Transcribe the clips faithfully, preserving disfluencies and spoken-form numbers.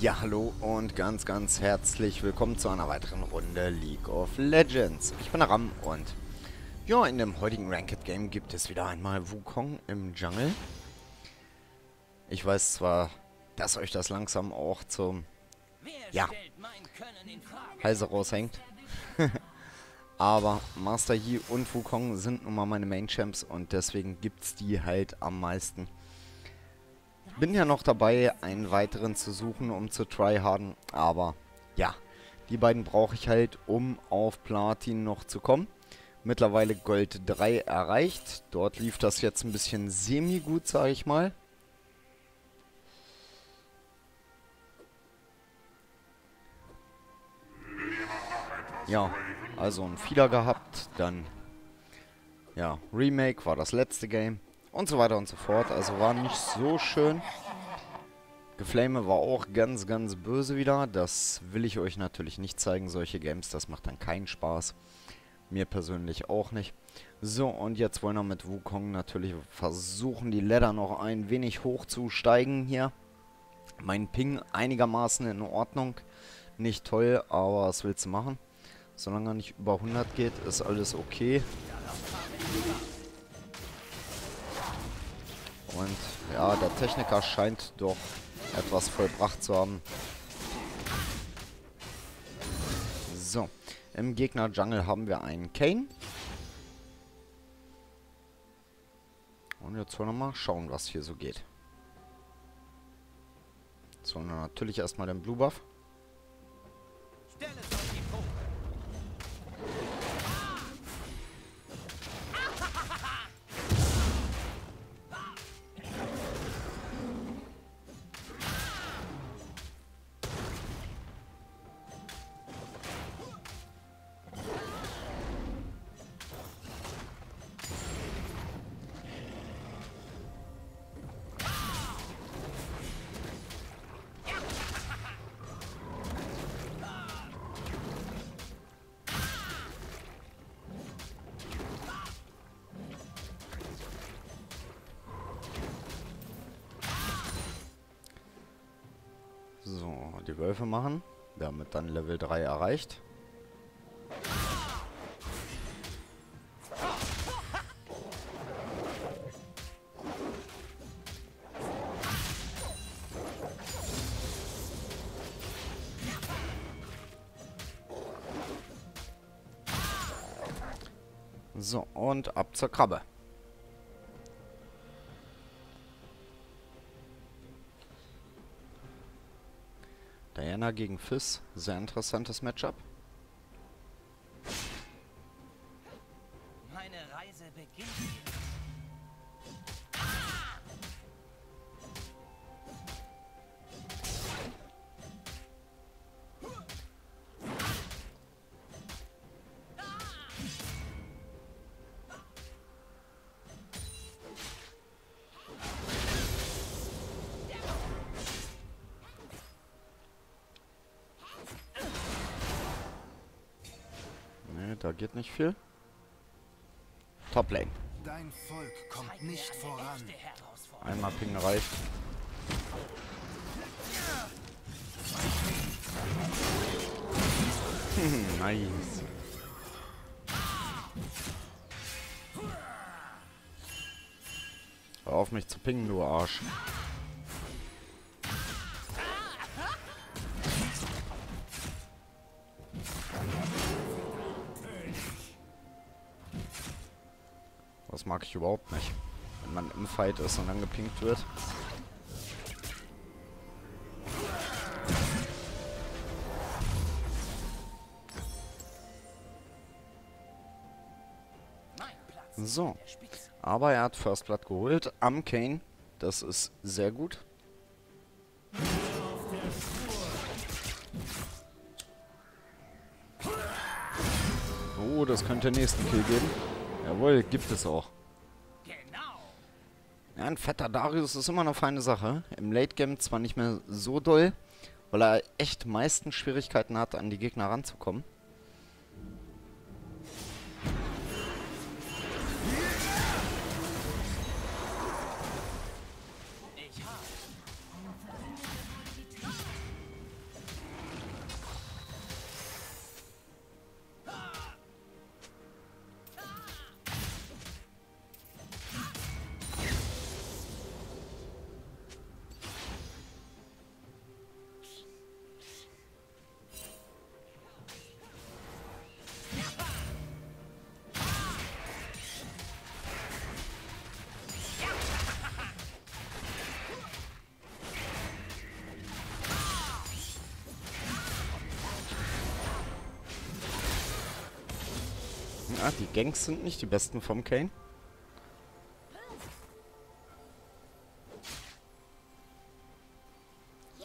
Ja, hallo und ganz, ganz herzlich willkommen zu einer weiteren Runde League of Legends. Ich bin der Ram und ja, in dem heutigen Ranked Game gibt es wieder einmal Wukong im Jungle. Ich weiß zwar, dass euch das langsam auch zum, ja, Halse raushängt, aber Master Yi und Wukong sind nun mal meine Main-Champs und deswegen gibt es die halt am meisten. Bin ja noch dabei, einen weiteren zu suchen, um zu tryharden, aber ja, die beiden brauche ich halt, um auf Platin noch zu kommen. Mittlerweile Gold drei erreicht, dort lief das jetzt ein bisschen semi-gut, sage ich mal. Ja, also ein Feeder gehabt, dann ja, Remake war das letzte Game. Und so weiter und so fort. Also war nicht so schön. Geflame war auch ganz, ganz böse wieder. Das will ich euch natürlich nicht zeigen. Solche Games, das macht dann keinen Spaß. Mir persönlich auch nicht. So, und jetzt wollen wir mit Wukong natürlich versuchen, die Ladder noch ein wenig hochzusteigen hier. Mein Ping einigermaßen in Ordnung. Nicht toll, aber was willst du machen? Solange er nicht über hundert geht, ist alles okay. Und ja, der Techniker scheint doch etwas vollbracht zu haben. So, im Gegner-Jungle haben wir einen Kayn. Und jetzt wollen wir mal schauen, was hier so geht. Jetzt wollen wir natürlich erstmal den Blue Buff. So, die Wölfe machen, damit dann Level drei erreicht. So, und ab zur Krabbe. Diana gegen Fizz, sehr interessantes Matchup. Meine Reise beginnt. Da geht nicht viel. Top Lane. Dein Volk kommt nicht voran. Einmal Ping reicht. Nice. Hör auf mich zu pingen, du Arsch. Das mag ich überhaupt nicht, wenn man im Fight ist und dann gepinkt wird. So, aber er hat First Blood geholt am Kayn. Das ist sehr gut. Oh, das könnte den nächsten Kill geben. Jawohl, gibt es auch. Ja, ein fetter Darius ist immer eine feine Sache. Im Late Game zwar nicht mehr so doll, weil er echt meisten Schwierigkeiten hat, an die Gegner ranzukommen. Ah, die Gangs sind nicht die besten vom Kayn.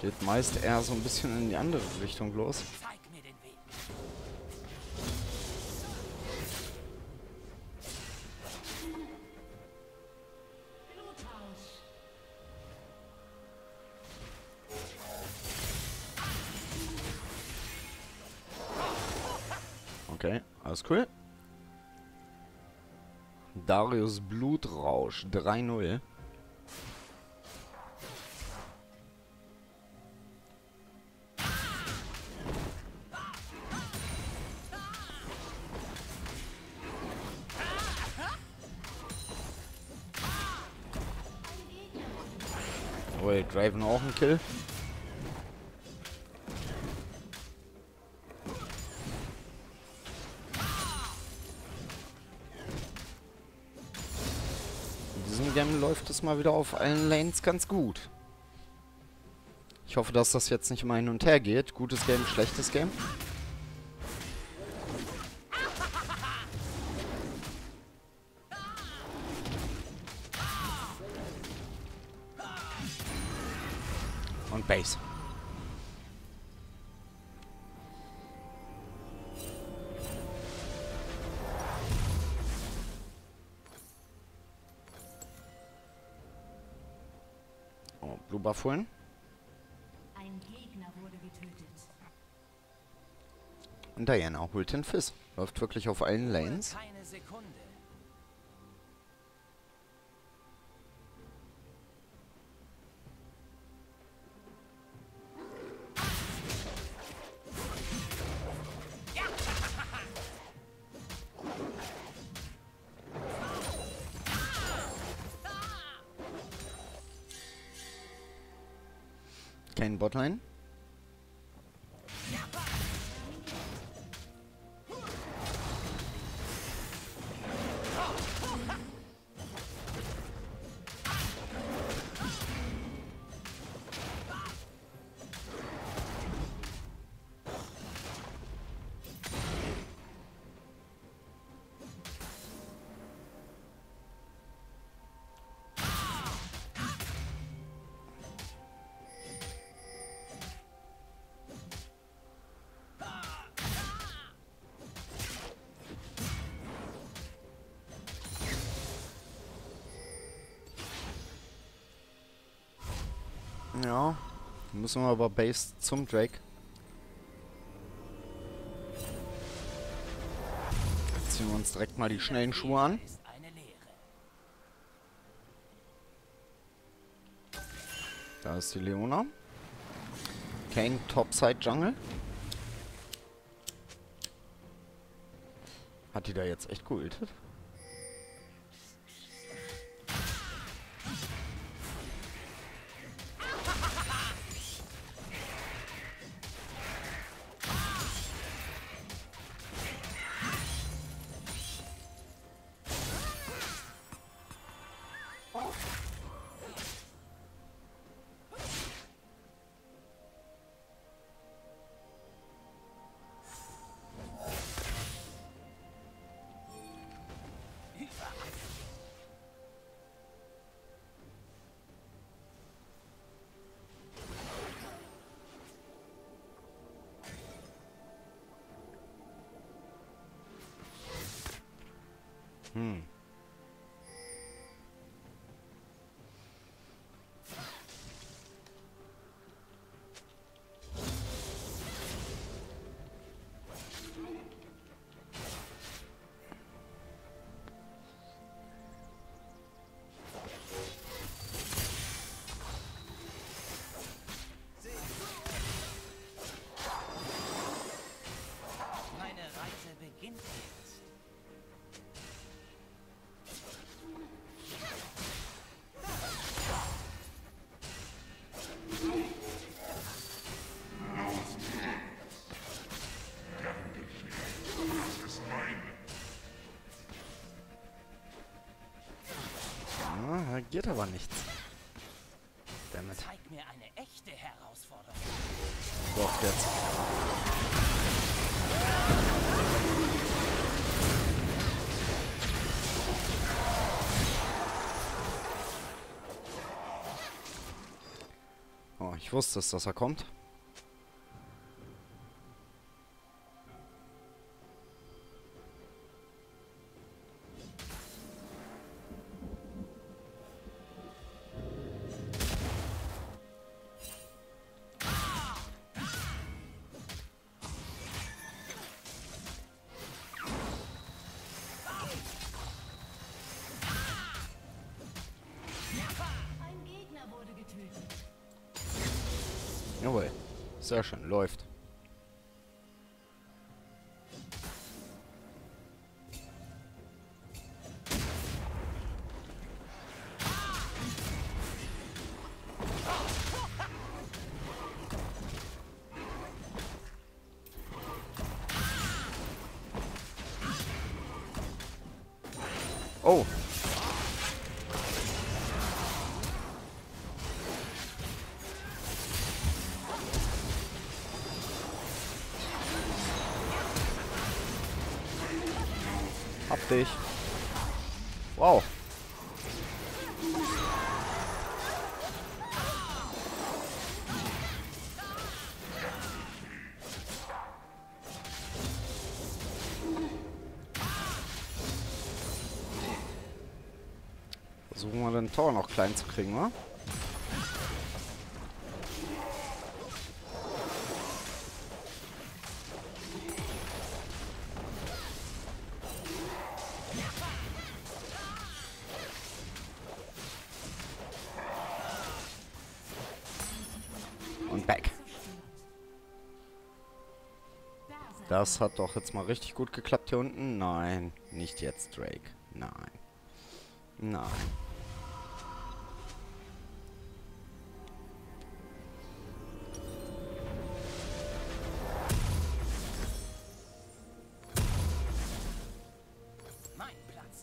Geht meist eher so ein bisschen in die andere Richtung los. Okay, alles cool. Darius Blutrausch, drei null. Oh, Draven auch ein Kill. Läuft es mal wieder auf allen Lanes ganz gut. Ich hoffe, dass das jetzt nicht immer hin und her geht. Gutes Game, schlechtes Game. Und Base. Blue Buff holen. Ein Gegner wurde getötet. Und Diana holt den Fizz. Läuft wirklich auf allen Lanes. Keine Sekunde. Kein Botline. Ja, müssen wir aber Base zum Drake. Jetzt ziehen wir uns direkt mal die schnellen Schuhe an. Da ist die Leona. Kayn Topside Jungle. Hat die da jetzt echt geultet? Hm. Meine Reise beginnt. Geht aber nichts. Damit. Zeig mir eine echte Herausforderung. Doch, jetzt. Oh, ich wusste es, dass er kommt. Jawohl. Sehr schön. Läuft. Oh. Hab dich. Wow. Versuchen wir den Tor noch klein zu kriegen, oder? Das hat doch jetzt mal richtig gut geklappt hier unten. Nein, nicht jetzt, Drake. Nein. Nein. Mein Platz.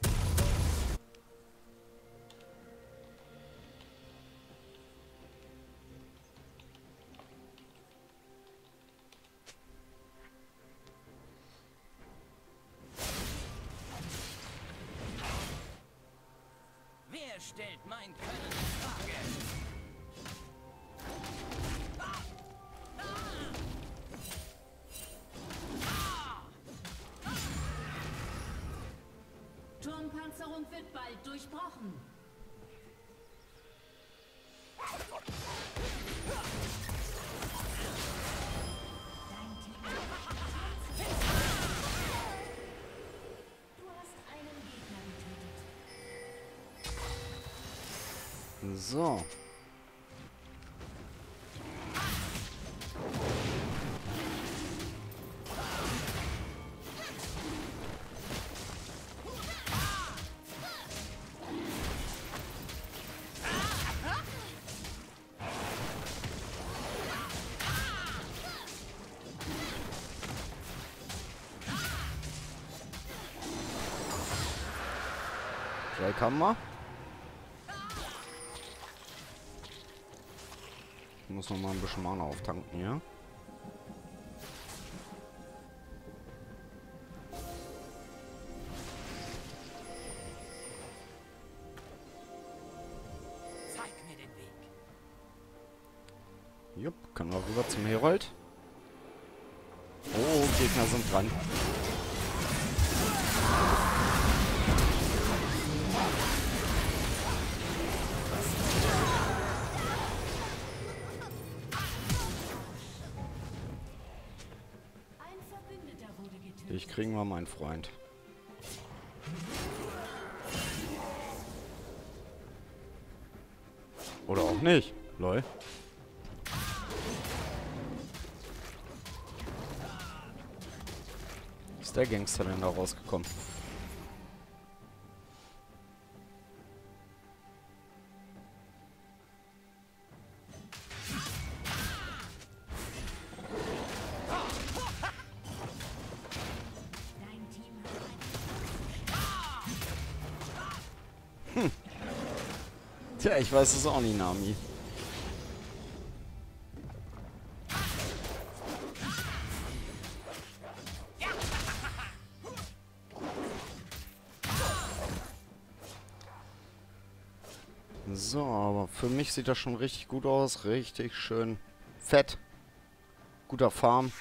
Stellt mein Können in Frage. Turmpanzerung wird bald durchbrochen. So. Drei Kammer. Muss noch mal ein bisschen Mana auftanken, ja? Zeig mir den Weg. Jupp, können wir rüber zum Herold. Oh, Gegner sind dran. Dich kriegen wir, mein Freund. Oder auch nicht. Lol. Ist der Gangster denn da rausgekommen? Tja, ich weiß es auch nicht, Nami. So, aber für mich sieht das schon richtig gut aus. Richtig schön fett. Guter Farm.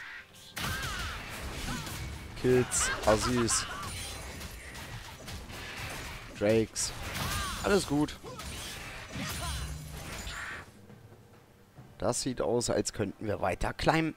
Kills, Assis. Drakes. Alles gut. Das sieht aus, als könnten wir weiter climben.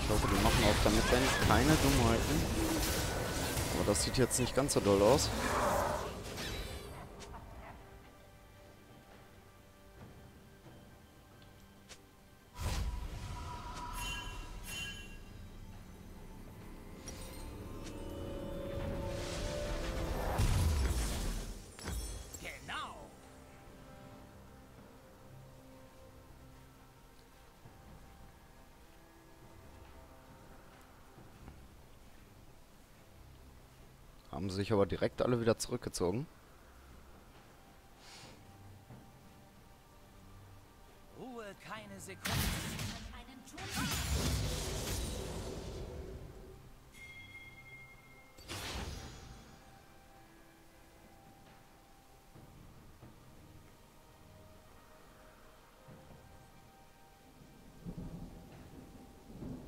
Ich hoffe, die machen auch damit keine Dummheiten. Aber das sieht jetzt nicht ganz so doll aus. Haben sich aber direkt alle wieder zurückgezogen. Ruhe, keine Sekunde.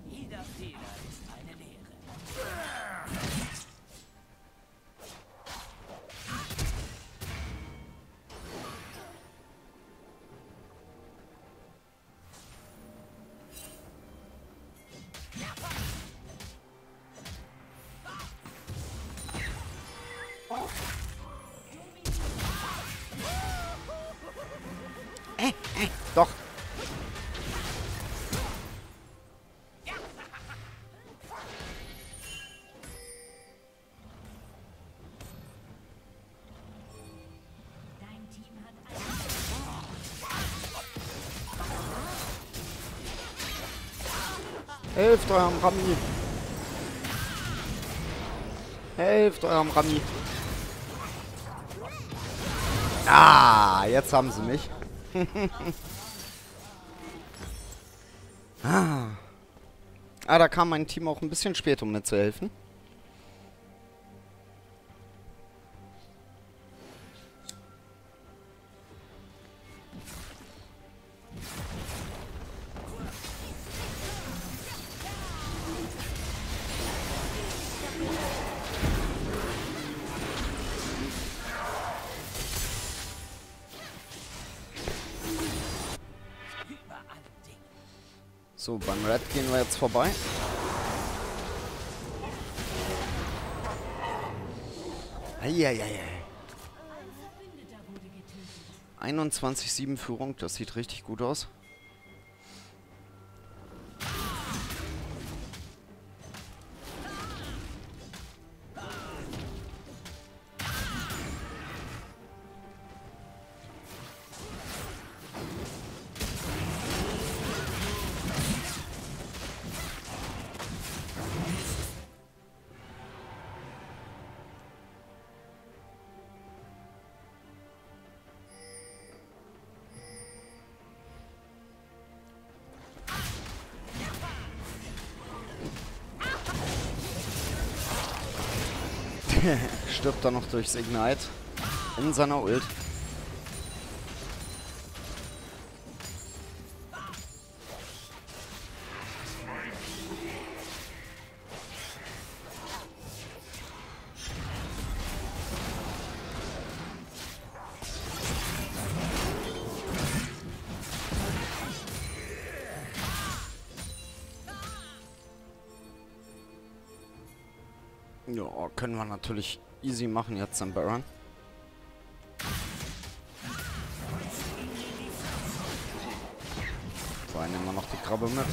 Jeder Fehler ist eine Lehre. Doch. Dein Team hat einen... Helft eurem Rami. Helft eurem Rami. Ah, jetzt haben sie mich. Ah. ah, da kam mein Team auch ein bisschen spät, um mir zu helfen. So, beim Red gehen wir jetzt vorbei. Eieiei. einundzwanzig sieben Führung, das sieht richtig gut aus. Stirbt er noch durchs Ignite in seiner Ult. Ja, können wir natürlich easy machen jetzt im Baron. So, nehmen wir noch die Krabbe mit.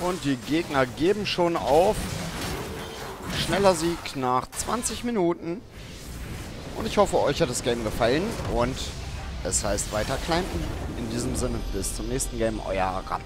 Und die Gegner geben schon auf. Schneller Sieg nach zwanzig Minuten. Und ich hoffe, euch hat das Game gefallen. Und es heißt weiter climben. In diesem Sinne, bis zum nächsten Game. Euer Ram.